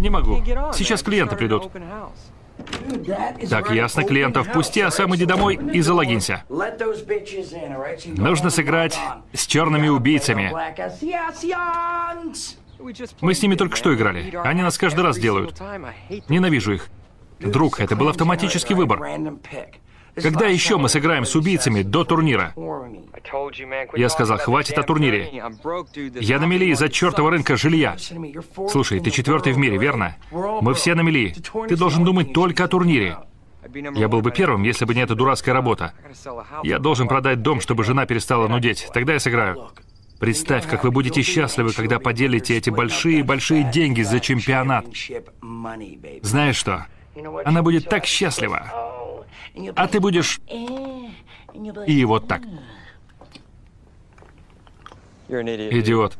Не могу. Сейчас клиенты придут. Так, ясно, клиентов пусти, а сам иди домой и залогинься. Нужно сыграть с черными убийцами. Мы с ними только что играли. Они нас каждый раз делают. Ненавижу их. Друг, это был автоматический выбор. Когда еще мы сыграем с убийцами до турнира? Я сказал, хватит о турнире. Я на мели из-за чертова рынка жилья. Слушай, ты четвертый в мире, верно? Мы все на мели. Ты должен думать только о турнире. Я был бы первым, если бы не эта дурацкая работа. Я должен продать дом, чтобы жена перестала нудеть. Тогда я сыграю. Представь, как вы будете счастливы, когда поделите эти большие-большие деньги за чемпионат. Знаешь что? Она будет так счастлива. А ты будешь... И вот так. Идиот.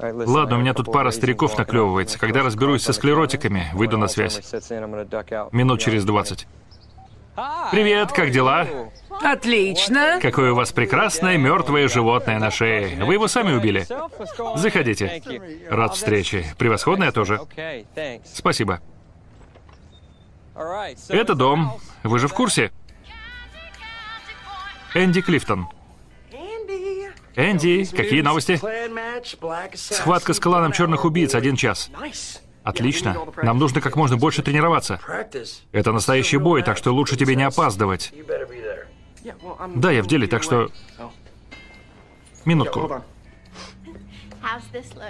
Ладно, у меня тут пара стариков наклевывается. Когда разберусь со склеротиками, выйду на связь. Минут через 20. Привет, как дела? Отлично. Какое у вас прекрасное мертвое животное на шее. Вы его сами убили. Заходите. Рад встрече. Превосходное тоже. Спасибо. Это дом. Вы же в курсе? Энди Клифтон. Энди, какие новости? Схватка с кланом черных убийц, 1 час. Отлично. Нам нужно как можно больше тренироваться. Это настоящий бой, так что лучше тебе не опаздывать. Да, я в деле, так что... Минутку.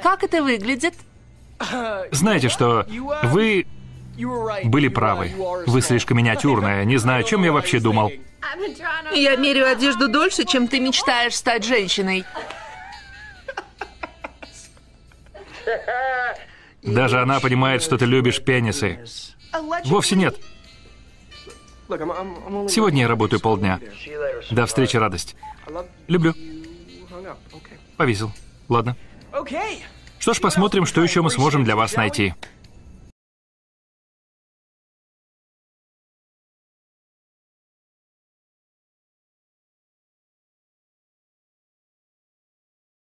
Как это выглядит? Знаете что, вы... были правы. Вы слишком миниатюрная. Не знаю, о чем я вообще думал. Я меряю одежду дольше, чем ты мечтаешь стать женщиной. Даже она понимает, что ты любишь пенисы. Вовсе нет. Сегодня я работаю полдня. До встречи, радость. Люблю. Повесил. Ладно. Что ж, посмотрим, что еще мы сможем для вас найти.